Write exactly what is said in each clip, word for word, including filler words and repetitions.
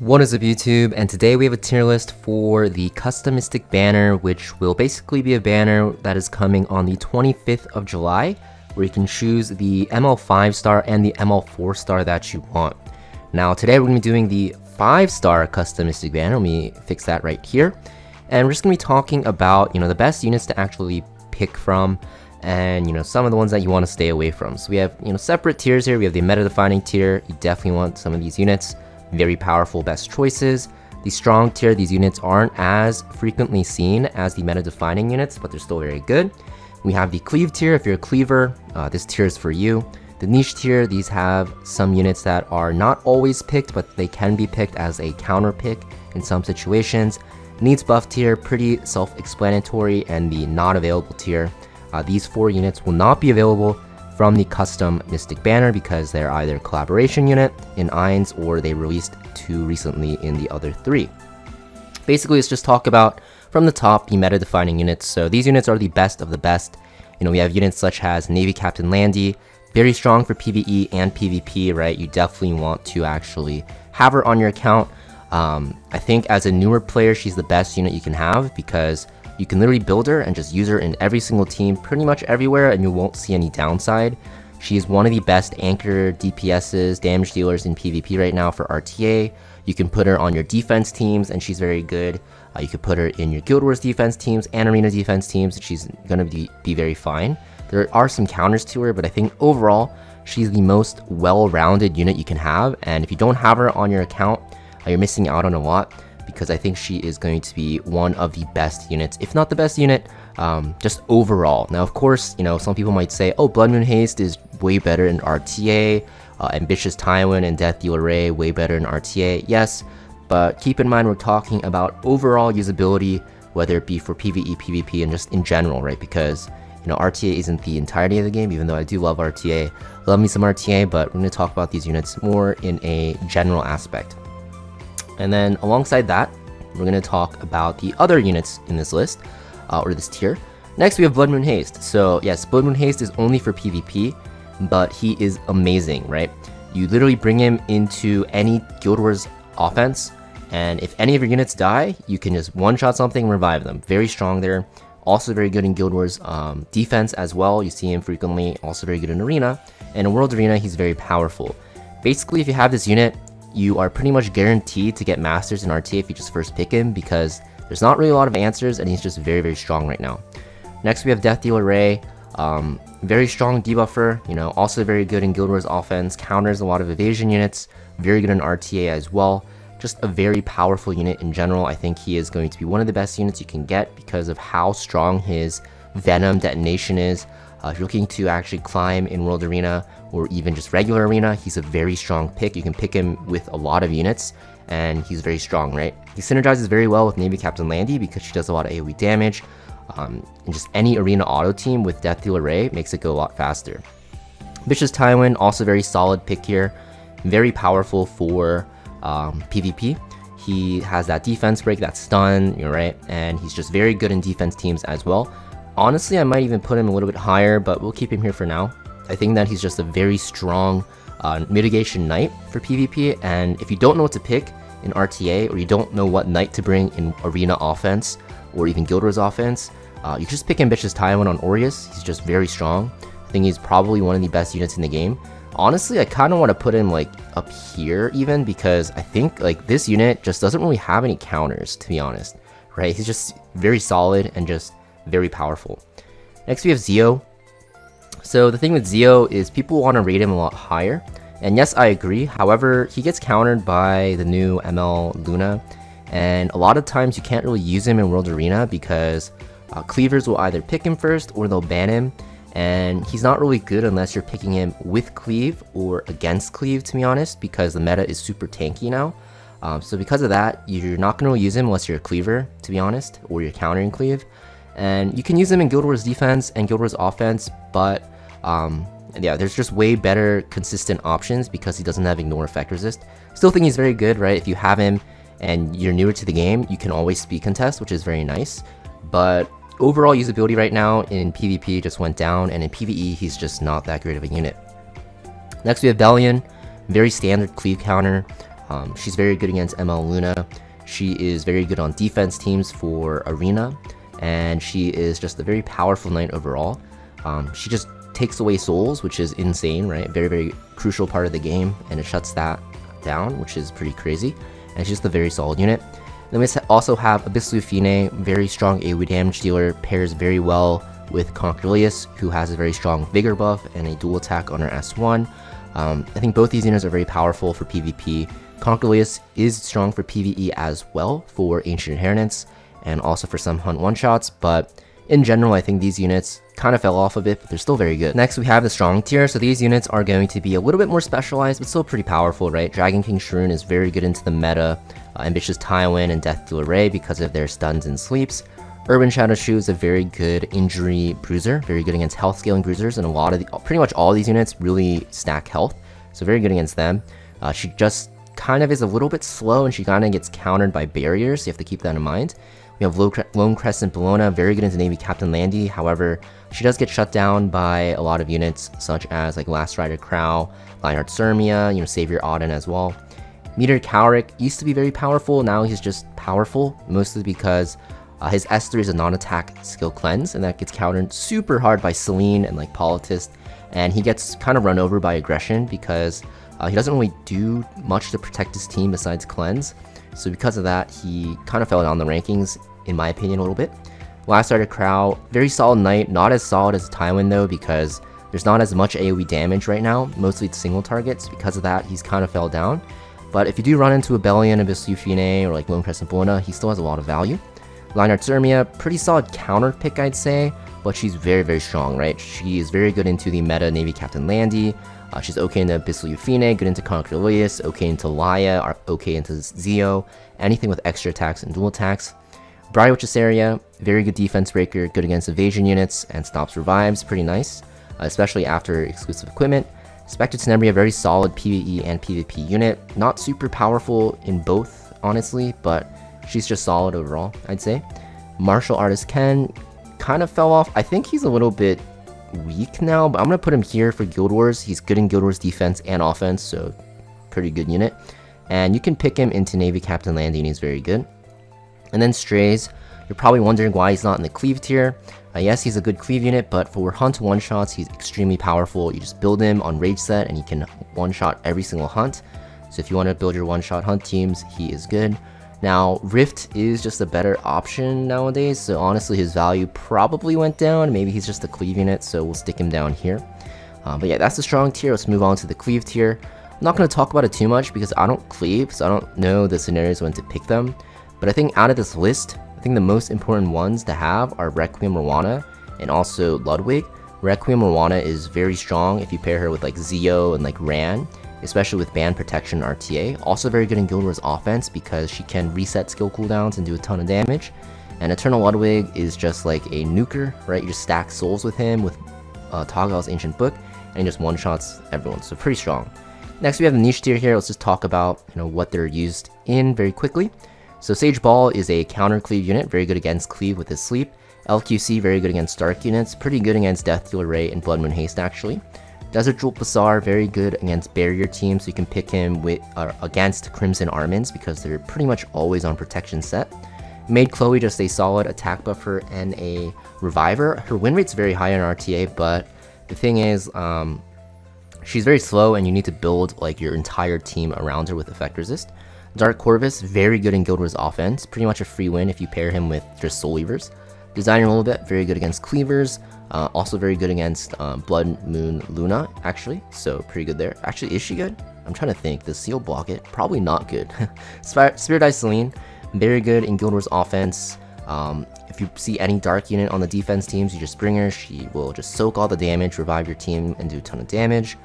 What is up YouTube, and today we have a tier list for the custom mystic banner, which will basically be a banner that is coming on the twenty-fifth of July, where you can choose the M L five star and the M L four star that you want. Now today we're going to be doing the five star custom mystic banner. Let me fix that right here. And we're just going to be talking about, you know, the best units to actually pick from, and, you know, some of the ones that you want to stay away from. So we have, you know, separate tiers here. We have the meta defining tier. You definitely want some of these units. Very powerful best choices. The strong tier, these units aren't as frequently seen as the meta defining units, but they're still very good. We have the cleave tier. If you're a cleaver, uh, this tier is for you. The niche tier, these have some units that are not always picked, but they can be picked as a counter pick in some situations. Needs buff tier, pretty self-explanatory, and the not available tier. Uh, these four units will not be available from the custom mystic banner because they're either a collaboration unit in Irons, or they released two recently in the other three. Basically, let's just talk about from the top the meta defining units. So these units are the best of the best. You know, we have units such as Navy Captain Landy, very strong for PvE and PvP, right? You definitely want to actually have her on your account. Um, I think as a newer player, she's the best unit you can have because you can literally build her and just use her in every single team, pretty much everywhere, and you won't see any downside. She is one of the best anchor D P Ss, damage dealers in PvP right now for R T A. You can put her on your defense teams, and she's very good. Uh, you could put her in your Guild Wars defense teams and Arena defense teams, and she's going to be, be very fine. There are some counters to her, but I think overall, she's the most well-rounded unit you can have, and if you don't have her on your account, uh, you're missing out on a lot, because I think she is going to be one of the best units, if not the best unit, um, just overall. Now, of course, you know, some people might say, oh, Blood Moon Haste is way better in R T A, uh, Ambitious Tywin and Death Dealer Ray way better in R T A. Yes, but keep in mind we're talking about overall usability, whether it be for PvE, PvP, and just in general, right? Because, you know, R T A isn't the entirety of the game, even though I do love R T A. Love me some R T A, but we're going to talk about these units more in a general aspect. And then alongside that, we're going to talk about the other units in this list, uh, or this tier. Next, we have Blood Moon Haste. So yes, Blood Moon Haste is only for PvP, but he is amazing, right? You literally bring him into any Guild Wars offense, and if any of your units die, you can just one-shot something and revive them. Very strong there. Also very good in Guild Wars um, defense as well. You see him frequently. Also very good in Arena. And in World Arena, he's very powerful. Basically, if you have this unit, you are pretty much guaranteed to get Masters in R T A if you just first pick him, because there's not really a lot of answers, and he's just very, very strong right now. Next, we have Death Dealer Ray. Um, very strong debuffer, you know, also very good in Guild Wars offense, counters a lot of evasion units, very good in R T A as well. Just a very powerful unit in general. I think he is going to be one of the best units you can get because of how strong his Venom detonation is. Uh, if you're looking to actually climb in World Arena or even just regular Arena, he's a very strong pick. You can pick him with a lot of units, and he's very strong, right? He synergizes very well with Navy Captain Landy because she does a lot of A O E damage, um, and just any Arena auto team with Death Dealer Ray makes it go a lot faster. Vicious Tywin, also very solid pick here, very powerful for um, PvP. He has that defense break, that stun, you're right, and he's just very good in defense teams as well. Honestly, I might even put him a little bit higher, but we'll keep him here for now. I think that he's just a very strong uh, mitigation knight for PvP, and if you don't know what to pick in R T A, or you don't know what knight to bring in Arena offense, or even Guild Wars offense, uh, you just pick Ambitious Tywin on Aureus. He's just very strong. I think he's probably one of the best units in the game. Honestly, I kind of want to put him like up here even, because I think like this unit just doesn't really have any counters, to be honest, right? He's just very solid and just very powerful. Next, we have Zio. So the thing with Zio is people want to rate him a lot higher, and yes, I agree. However, he gets countered by the new M L Luna, and a lot of times you can't really use him in World Arena because uh, cleavers will either pick him first or they'll ban him, and he's not really good unless you're picking him with cleave or against cleave, to be honest, because the meta is super tanky now. Um, so because of that, you're not going to really use him unless you're a cleaver, to be honest, or you're countering cleave. And you can use them in Guild Wars defense and Guild Wars offense, but um, yeah, there's just way better consistent options because he doesn't have Ignore Effect Resist. Still think he's very good, right? If you have him and you're newer to the game, you can always speed contest, which is very nice. But overall usability right now in PvP just went down, and in PvE, he's just not that great of a unit. Next, we have Bellion. Very standard cleave counter. Um, she's very good against M L Luna. She is very good on defense teams for Arena, and she is just a very powerful knight overall. Um, she just takes away souls, which is insane, right? Very, very crucial part of the game, and it shuts that down, which is pretty crazy. And she's just a very solid unit. Then we also have Abyssal Yufine, very strong AoE damage dealer, pairs very well with Conqueror Lilias, who has a very strong Vigor buff and a dual attack on her S one. Um, I think both these units are very powerful for PvP. Conqueror Lilias is strong for PvE as well, for Ancient Inheritance, and also for some Hunt one-shots, but in general, I think these units kind of fell off a bit, but they're still very good. Next, we have the strong tier. So these units are going to be a little bit more specialized, but still pretty powerful, right? Dragon King Shroon is very good into the meta, uh, Ambitious Tywin and Death Dealer Ray because of their stuns and sleeps. Urban Shadow Shoe is a very good injury bruiser, very good against health scaling bruisers, and a lot of the, pretty much all these units really stack health, so very good against them. Uh, she just kind of is a little bit slow, and she kind of gets countered by barriers, so you have to keep that in mind. We have Lone Crescent Bologna, very good into Navy Captain Landy. However, she does get shut down by a lot of units such as like Last Art of Crow, Lionheart Cermia, you know, Savior Auden as well. Meteor Kaurik used to be very powerful, now he's just powerful, mostly because uh, his S three is a non-attack skill cleanse, and that gets countered super hard by Selene and like Politist, and he gets kind of run over by aggression because uh, he doesn't really do much to protect his team besides cleanse. So because of that, he kind of fell down the rankings, in my opinion, a little bit. Last Art of Crow, very solid knight, not as solid as Tywin though, because there's not as much AoE damage right now, mostly it's single targets. Because of that, he's kind of fell down. But if you do run into a Bellion, Abyssal Yufine, or like Lone Crescent Bologna, he still has a lot of value. Lionheart Cermia, pretty solid counter pick, I'd say, but she's very, very strong, right? She is very good into the meta Navy Captain Landy. Uh, she's okay into Abyssal Yufine, good into Conqueror Lilias, okay into Laya, or okay into Zio, anything with extra attacks and dual attacks. Bryo Chisaria, very good defense breaker, good against evasion units and stops revives, pretty nice, uh, especially after exclusive equipment. Spectre Tenebria, very solid PvE and PvP unit, not super powerful in both, honestly, but she's just solid overall, I'd say. Martial Artist Ken kind of fell off. I think he's a little bit weak now, but I'm gonna put him here for Guild Wars. He's good in Guild Wars defense and offense, so pretty good unit, and you can pick him into Navy Captain Landy and he's very good. And then Strays, you're probably wondering why he's not in the cleave tier. Uh, yes, he's a good cleave unit, but for hunt one shots he's extremely powerful. You just build him on rage set and he can one shot every single hunt, so if you want to build your one shot hunt teams, he is good. Now, Rift is just a better option nowadays, so honestly his value probably went down. Maybe he's just a cleave unit, so we'll stick him down here. Uh, but yeah, that's the strong tier. Let's move on to the cleave tier. I'm not going to talk about it too much because I don't cleave, so I don't know the scenarios when to pick them. But I think out of this list, I think the most important ones to have are Requiem Rwana and also Ludwig. Requiem Rwana is very strong if you pair her with like Zio and like Ran, especially with ban protection R T A. Also very good in Guild Wars offense because she can reset skill cooldowns and do a ton of damage. And Eternal Ludwig is just like a nuker, right? You just stack souls with him with uh, Toggle's Ancient Book, and he just one-shots everyone, so pretty strong. Next we have the niche tier here. Let's just talk about, you know, what they're used in very quickly. So Sage Ball is a counter cleave unit, very good against cleave with his sleep. L Q C, very good against dark units, pretty good against Death Dealer Ray and Blood Moon Haste actually. Desert Jewel Passar, very good against barrier teams, so you can pick him with uh, against Crimson Armins because they're pretty much always on protection set. Made Chloe just a solid attack buffer and a reviver. Her win rate's very high on R T A, but the thing is, um, she's very slow and you need to build like your entire team around her with effect resist. Dark Corvus, very good in Guild Wars offense, pretty much a free win if you pair him with just Soul Weavers. Designer a little bit, very good against Cleavers. Uh, also very good against um, Blood Moon Luna, actually, so pretty good there. Actually, is she good? I'm trying to think. Does Seal block it? Probably not good. Spirit Eyes Selene, very good in Guild Wars offense. Um, if you see any dark unit on the defense teams, you just bring her. She will just soak all the damage, revive your team, and do a ton of damage.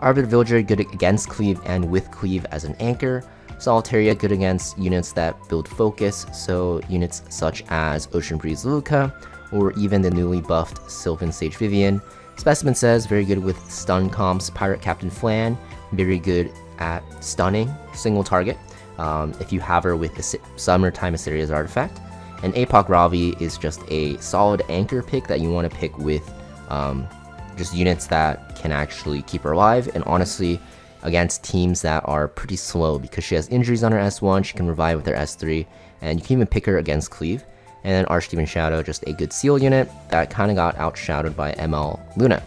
Arbiter Villager, good against Cleave and with Cleave as an anchor. Solitaria, good against units that build focus, so units such as Ocean Breeze Luluka, or even the newly buffed Sylvan Sage Vivian. Specimen says, very good with stun comps. Pirate Captain Flan, very good at stunning single target, um, if you have her with a Summertime Assyria's Artifact. And Apoc Ravi is just a solid anchor pick that you want to pick with um, just units that can actually keep her alive, and honestly, against teams that are pretty slow because she has injuries on her S one, she can revive with her S three, and you can even pick her against Cleave. And then Archdeacon Shadow, just a good seal unit that kind of got outshadowed by M L Luna.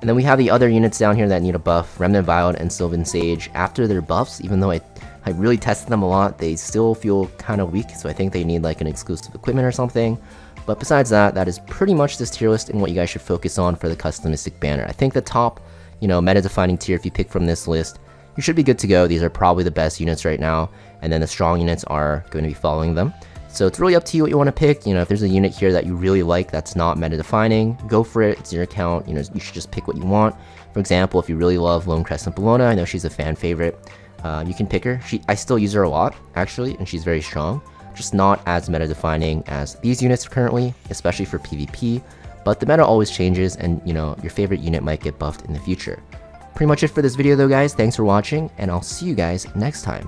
And then we have the other units down here that need a buff, Remnant Violet and Sylvan Sage. After their buffs, even though I, I really tested them a lot, they still feel kind of weak, so I think they need like an exclusive equipment or something. But besides that, that is pretty much this tier list and what you guys should focus on for the Customistic Banner. I think the top, you know, meta-defining tier, if you pick from this list, you should be good to go. These are probably the best units right now, and then the strong units are going to be following them. So it's really up to you what you want to pick. You know, if there's a unit here that you really like that's not meta-defining, go for it. It's your account. You know, you should just pick what you want. For example, if you really love Lone Crescent Bologna, I know she's a fan favorite. Uh, you can pick her. She, I still use her a lot, actually, and she's very strong. Just not as meta-defining as these units currently, especially for PvP. But the meta always changes, and you know, your favorite unit might get buffed in the future. Pretty much it for this video though, guys. Thanks for watching, and I'll see you guys next time.